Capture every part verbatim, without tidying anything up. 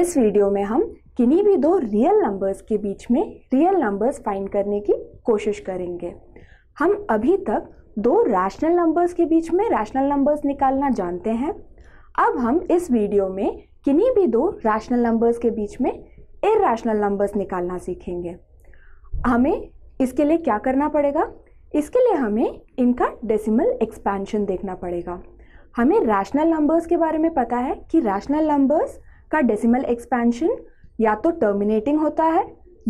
इस वीडियो में हम किन्हीं भी दो रियल नंबर्स के बीच में रियल नंबर्स फाइंड करने की कोशिश करेंगे। हम अभी तक दो रैशनल नंबर्स के बीच में रैशनल नंबर्स निकालना जानते हैं। अब हम इस वीडियो में किन्हीं भी दो रैशनल नंबर्स के बीच में इरैशनल नंबर्स निकालना सीखेंगे। हमें इसके लिए क्या करना पड़ेगा? इसके लिए हमें इनका डेसिमल एक्सपेंशन देखना पड़ेगा। हमें रैशनल नंबर्स के बारे में पता है कि रैशनल नंबर्स का डेसिमल एक्सपेंशन या तो टर्मिनेटिंग होता है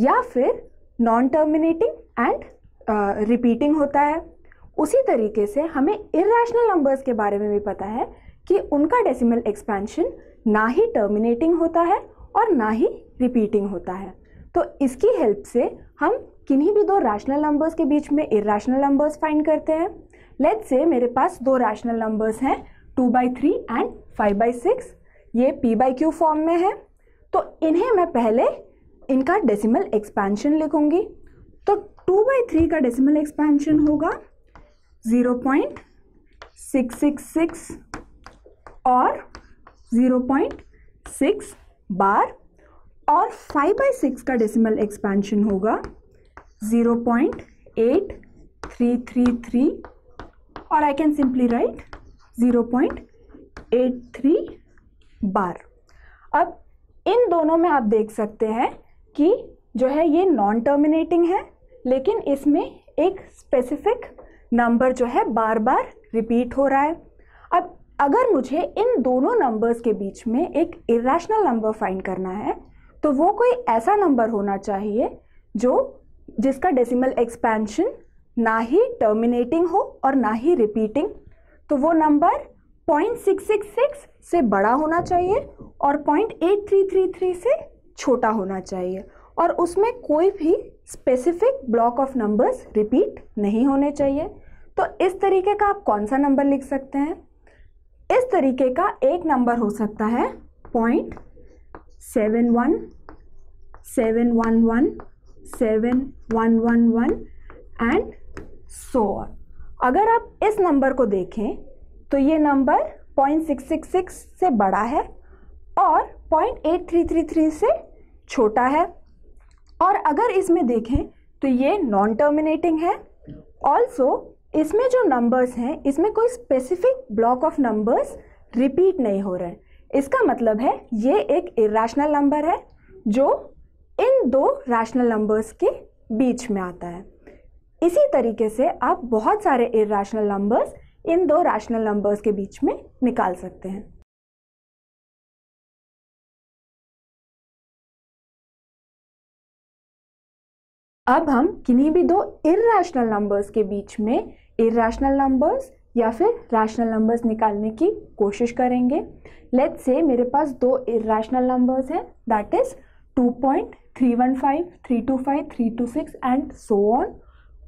या फिर नॉन टर्मिनेटिंग एंड रिपीटिंग होता है। उसी तरीके से हमें इरैशनल नंबर्स के बारे में भी पता है कि उनका डेसिमल एक्सपेंशन ना ही टर्मिनेटिंग होता है और ना ही रिपीटिंग होता है। तो इसकी हेल्प से हम किन्हीं भी दो रैशनल नंबर्स के बीच में इरैशनल नंबर्स फाइंड करते हैं। लेट्स से मेरे पास दो रैशनल नंबर्स हैं two by three and five by six. ये पी बाई क्यू फॉर्म में है, तो इन्हें मैं पहले इनका डेसिमल एक्सपेंशन लिखूंगी। तो टू बाई थ्री का डेसिमल एक्सपेंशन होगा zero point six six six और ज़ीरो पॉइंट सिक्स बार, और फाइव बाई सिक्स का डेसिमल एक्सपेंशन होगा zero point eight three three three और I can simply write zero point eight three bar. अब इन दोनों में आप देख सकते हैं कि जो है ये नॉन टर्मिनेटिंग है, लेकिन इसमें एक स्पेसिफिक नंबर जो है बार बार रिपीट हो रहा है। अब अगर मुझे इन दोनों नंबर्स के बीच में एक इरैशनल नंबर फाइंड करना है तो वो कोई ऐसा नंबर होना चाहिए जो जिसका डेसिमल एक्सपेंशन ना ही टर्मिनेटिंग हो और ना ही रिपीटिंग। तो वो number zero point six six six से बड़ा होना चाहिए और zero point eight three three three से छोटा होना चाहिए, और उसमें कोई भी specific block of numbers repeat नहीं होने चाहिए। तो इस तरीके का आप कौन सा नंबर लिख सकते हैं? इस तरीके का एक नंबर हो सकता है point seven one seven one one seven one one one and so on. अगर आप इस नंबर को देखें तो ये number zero point six six six से बड़ा है और zero point eight three three three से छोटा है, और अगर इसमें देखें तो ये नॉन टर्मिनेटिंग है। ऑल्सो इसमें जो नंबर्स हैं इसमें कोई specific block of numbers repeat नहीं हो रहे हैं। इसका मतलब है ये एक इरैशनल नंबर है जो इन दो रैशनल नंबर्स के बीच में आता है। इसी तरीके से आप बहुत सारे इरैशनल नंबर्स इन दो रैशनल नंबर्स के बीच में निकाल सकते हैं। अब हम किन्हीं भी दो इरैशनल नंबर्स के बीच में इरैशनल नंबर्स या फिर रैशनल नंबर्स निकालने की कोशिश करेंगे। लेट्स से मेरे पास दो इरैशनल नंबर्स हैं, that is two point three one five, three two five, three two six and so on,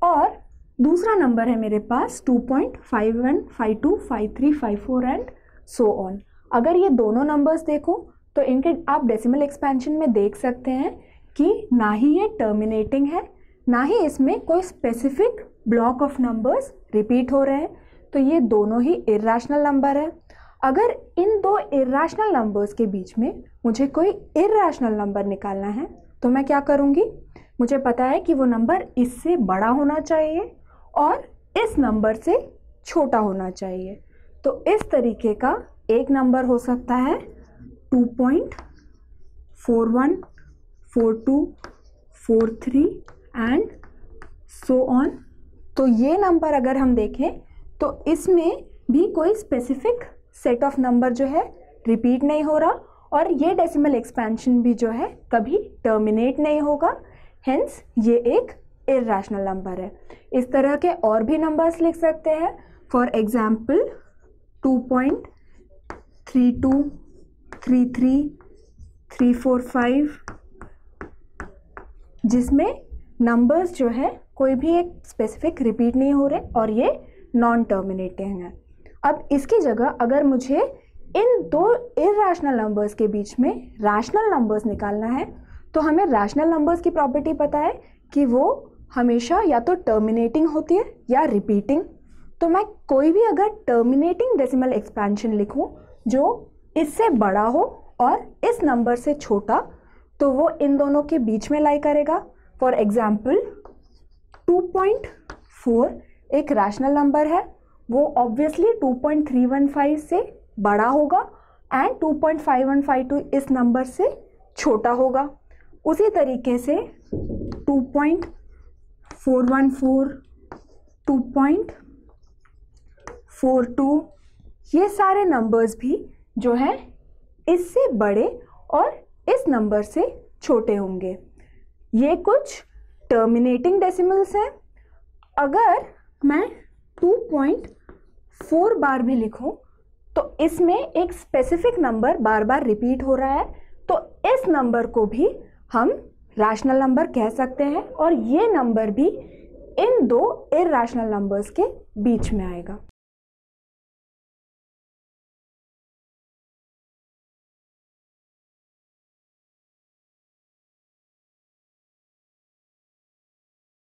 और दूसरा नंबर है मेरे पास two point five one, five two, five three, five four and so on. अगर ये दोनों numbers देखो तो इनके आप डेसिमल एक्सपेंशन में देख सकते हैं कि ना ही ये टर्मिनेटिंग है, ना ही इसमें कोई specific block of numbers repeat हो रहे हैं। तो ये दोनों ही इरैशनल नंबर है। अगर इन दो इरैशनल नंबर्स के बीच में मुझे कोई इरैशनल नंबर निकालना है तो मैं क्या करूँगी? मुझे पता है कि वो नंबर इससे बड़ा होना चाहिए और इस नंबर से छोटा होना चाहिए। तो इस तरीके का एक नंबर हो सकता है two point four one, four two, four three and so on. तो ये नंबर अगर हम देखें तो इसमें भी कोई स्पेसिफिक सेट ऑफ नंबर जो है रिपीट नहीं हो रहा, और ये डेसिमल एक्सपेंशन भी जो है कभी टर्मिनेट नहीं होगा, हेंस ये एक इरैशनल नंबर है। इस तरह के और भी नंबर्स लिख सकते हैं, for example two point three two, three three, three four five, जिसमें नंबर्स जो है कोई भी एक स्पेसिफिक रिपीट नहीं हो रहे और ये नॉन टर्मिनेटिंग है। अब इसकी जगह अगर मुझे इन दो इरैशनल नंबर्स के बीच में रैशनल नंबर्स निकालना है तो हमें रैशनल नंबर्स की प्रॉपर्टी पता है कि वो हमेशा या तो टर्मिनेटिंग होती है या रिपीटिंग। तो मैं कोई भी अगर टर्मिनेटिंग डेसिमल एक्सपेंशन लिखूं जो इससे बड़ा हो और इस नंबर से छोटा, तो वो इन दोनों के बीच में लाई करेगा। For example two point four एक रैशनल नंबर है, वो obviously two point three one five से बड़ा होगा and two point five one five two इस नंबर से छोटा होगा। उसी तरीके से two point four one four, two point four two ये सारे नंबर्स भी जो हैं इससे बड़े और इस नंबर से छोटे होंगे। ये कुछ टर्मिनेटिंग डेसिमल्स हैं। अगर मैं टू पॉइंट फोर बार भी लिखूं तो इसमें एक स्पेसिफिक नंबर बार बार रिपीट हो रहा है, तो इस नंबर को भी हम रैशनल नंबर कह सकते हैं और ये नंबर भी इन दो इरैशनल नंबर्स के बीच में आएगा।